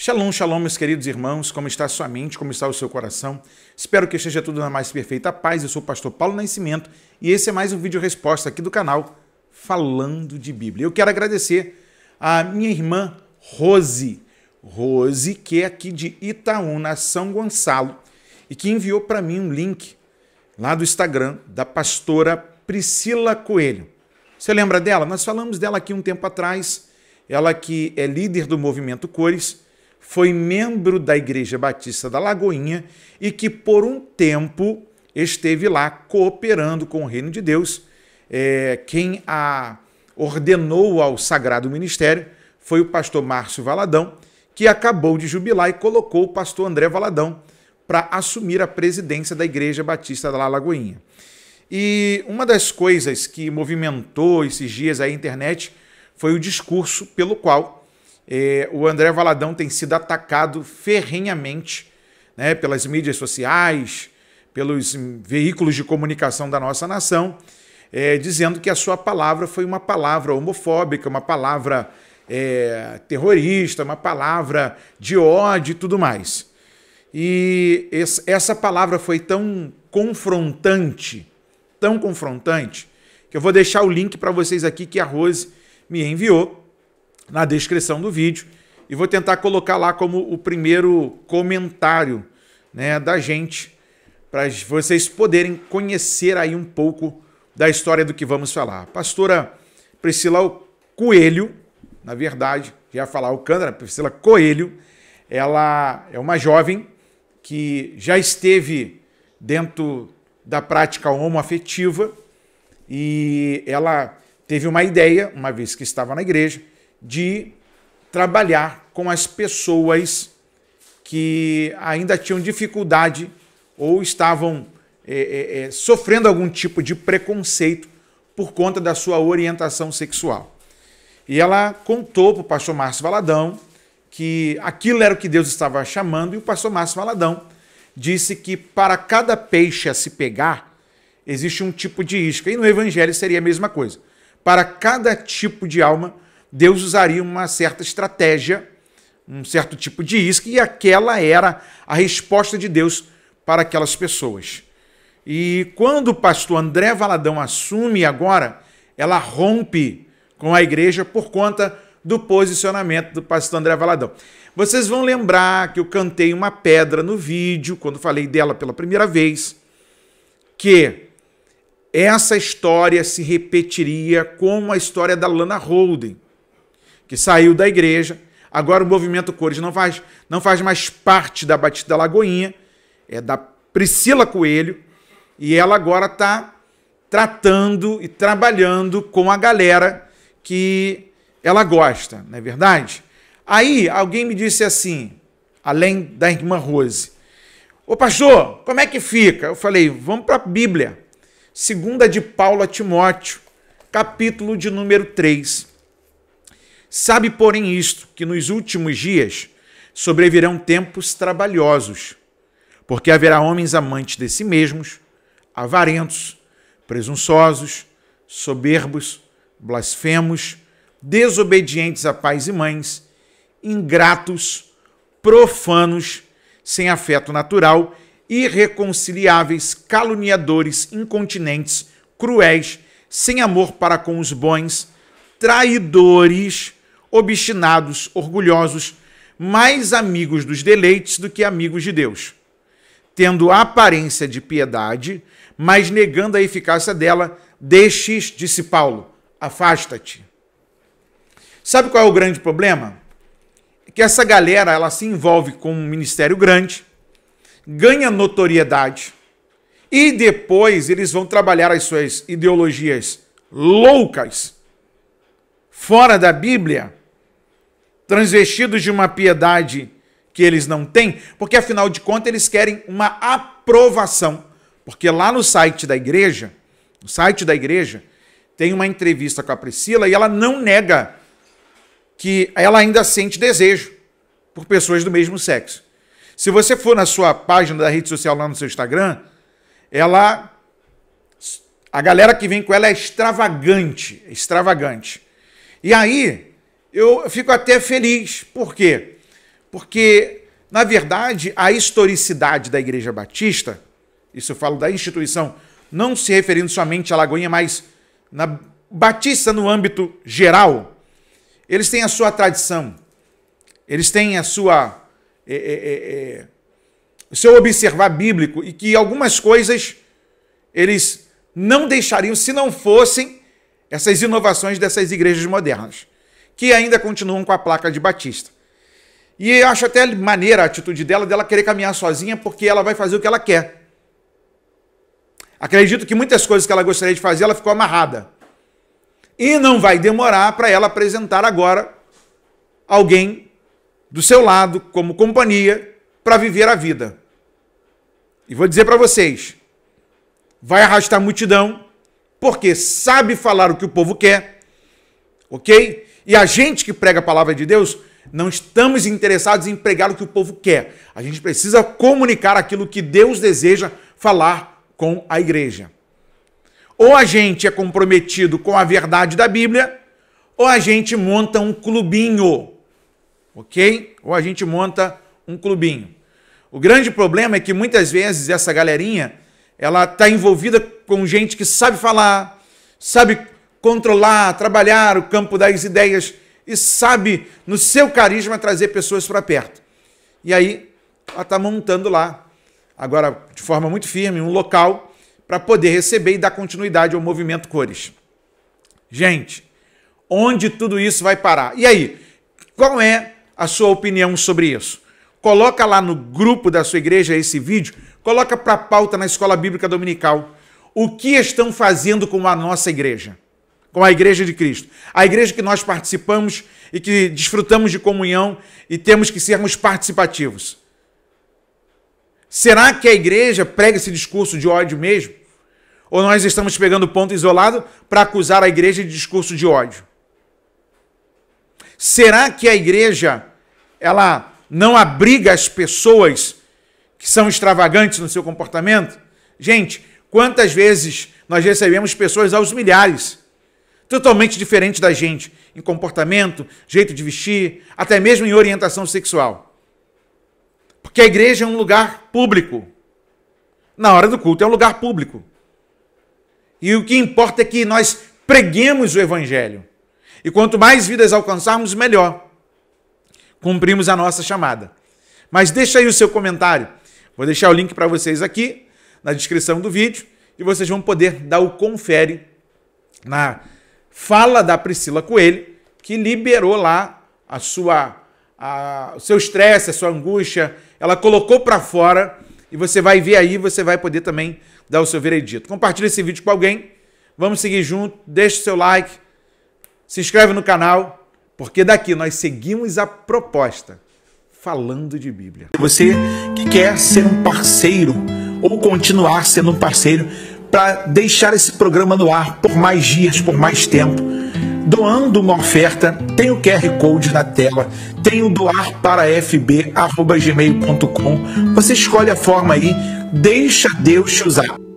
Shalom, shalom, meus queridos irmãos, como está a sua mente, como está o seu coração? Espero que esteja tudo na mais perfeita paz. Eu sou o pastor Paulo Nascimento e esse é mais um vídeo resposta aqui do canal Falando de Bíblia. Eu quero agradecer a minha irmã Rose, que é aqui de Itaúna, São Gonçalo, e que enviou para mim um link lá do Instagram da pastora Priscila Coelho. Você lembra dela? Nós falamos dela aqui um tempo atrás, ela que é líder do Movimento Cores, foi membro da Igreja Batista da Lagoinha e que por um tempo esteve lá cooperando com o Reino de Deus. Quem a ordenou ao Sagrado Ministério foi o pastor Márcio Valadão, que acabou de jubilar e colocou o pastor André Valadão para assumir a presidência da Igreja Batista da Lagoinha. E uma das coisas que movimentou esses dias a internet foi o discurso pelo qual o André Valadão tem sido atacado ferrenhamente, né, pelas mídias sociais, pelos veículos de comunicação da nossa nação, dizendo que a sua palavra foi uma palavra homofóbica, uma palavra terrorista, uma palavra de ódio e tudo mais. E essa palavra foi tão confrontante, que eu vou deixar o link para vocês aqui que a Rose me enviou na descrição do vídeo, e vou tentar colocar lá como o primeiro comentário, né, da gente, para vocês poderem conhecer aí um pouco da história do que vamos falar. A pastora Priscila Coelho, na verdade, já ia falar Alcântara, Priscila Coelho, ela é uma jovem que já esteve dentro da prática homoafetiva e ela teve uma ideia, uma vez que estava na igreja, de trabalhar com as pessoas que ainda tinham dificuldade ou estavam sofrendo algum tipo de preconceito por conta da sua orientação sexual. E ela contou para o pastor Márcio Valadão que aquilo era o que Deus estava chamando, e o pastor Márcio Valadão disse que para cada peixe a se pegar, existe um tipo de isca. E no evangelho seria a mesma coisa. Para cada tipo de alma, Deus usaria uma certa estratégia, um certo tipo de isca, e aquela era a resposta de Deus para aquelas pessoas. E quando o pastor André Valadão assume agora, ela rompe com a igreja por conta do posicionamento do pastor André Valadão. Vocês vão lembrar que eu cantei uma pedra no vídeo, quando falei dela pela primeira vez, que essa história se repetiria como a história da Lana Holden, que saiu da igreja. Agora o Movimento Cores não faz mais parte da Batista da Lagoinha, é da Priscila Coelho, e ela agora está tratando e trabalhando com a galera que ela gosta, não é verdade? Aí alguém me disse assim, além da irmã Rose, ô pastor, como é que fica? Eu falei, vamos para a Bíblia, 2 de Paulo a Timóteo, capítulo de número 3. Sabe, porém, isto, que nos últimos dias sobrevirão tempos trabalhosos, porque haverá homens amantes de si mesmos, avarentos, presunçosos, soberbos, blasfemos, desobedientes a pais e mães, ingratos, profanos, sem afeto natural, irreconciliáveis, caluniadores, incontinentes, cruéis, sem amor para com os bons, traidores, obstinados, orgulhosos, mais amigos dos deleites do que amigos de Deus, tendo a aparência de piedade, mas negando a eficácia dela. Destes, disse Paulo, afasta-te. Sabe qual é o grande problema? É que essa galera, ela se envolve com um ministério grande, ganha notoriedade e depois eles vão trabalhar as suas ideologias loucas fora da Bíblia, transvestidos de uma piedade que eles não têm, porque afinal de contas eles querem uma aprovação. Porque lá no site da igreja, tem uma entrevista com a Priscila e ela não nega que ela ainda sente desejo por pessoas do mesmo sexo. Se você for na sua página da rede social, lá no seu Instagram, a galera que vem com ela é extravagante, extravagante. E aí, eu fico até feliz, por quê? Porque, na verdade, a historicidade da Igreja Batista, isso eu falo da instituição, não se referindo somente à Lagoinha, mas na Batista no âmbito geral, eles têm a sua tradição, eles têm a sua, o seu observar bíblico, e que algumas coisas eles não deixariam se não fossem essas inovações dessas igrejas modernas, que ainda continuam com a placa de Batista. E eu acho até maneira a atitude dela querer caminhar sozinha, porque ela vai fazer o que ela quer. Acredito que muitas coisas que ela gostaria de fazer, ela ficou amarrada. E não vai demorar para ela apresentar agora alguém do seu lado, como companhia, para viver a vida. E vou dizer para vocês, vai arrastar a multidão, porque sabe falar o que o povo quer, ok? E a gente que prega a palavra de Deus, não estamos interessados em pregar o que o povo quer. A gente precisa comunicar aquilo que Deus deseja falar com a igreja. Ou a gente é comprometido com a verdade da Bíblia, ou a gente monta um clubinho, ok? Ou a gente monta um clubinho. O grande problema é que muitas vezes essa galerinha, ela está envolvida com gente que sabe falar, sabe controlar, trabalhar o campo das ideias e sabe, no seu carisma, trazer pessoas para perto. E aí, ela está montando lá, agora de forma muito firme, um local para poder receber e dar continuidade ao Movimento Cores. Gente, onde tudo isso vai parar? E aí, qual é a sua opinião sobre isso? Coloca lá no grupo da sua igreja esse vídeo, coloca para pauta na Escola Bíblica Dominical. O que estão fazendo com a nossa igreja? Com a Igreja de Cristo? A igreja que nós participamos e que desfrutamos de comunhão e temos que sermos participativos. Será que a igreja prega esse discurso de ódio mesmo? Ou nós estamos pegando ponto isolado para acusar a igreja de discurso de ódio? Será que a igreja, ela não abriga as pessoas que são extravagantes no seu comportamento? Gente, quantas vezes nós recebemos pessoas aos milhares, totalmente diferentes da gente, em comportamento, jeito de vestir, até mesmo em orientação sexual. Porque a igreja é um lugar público. Na hora do culto é um lugar público. E o que importa é que nós preguemos o evangelho. E quanto mais vidas alcançarmos, melhor. Cumprimos a nossa chamada. Mas deixa aí o seu comentário. Vou deixar o link para vocês aqui, na descrição do vídeo, e vocês vão poder dar o confere na fala da Priscila Coelho, que liberou lá o seu estresse, a sua angústia, ela colocou para fora, e você vai ver aí, você vai poder também dar o seu veredito. Compartilhe esse vídeo com alguém, vamos seguir junto, deixa o seu like, se inscreve no canal, porque daqui nós seguimos a proposta, falando de Bíblia. Você que quer ser um parceiro, ou continuar sendo um parceiro, para deixar esse programa no ar por mais dias, por mais tempo, doando uma oferta, tem o QR Code na tela, tem o doarparaFB@gmail.com, você escolhe a forma aí, deixa Deus te usar.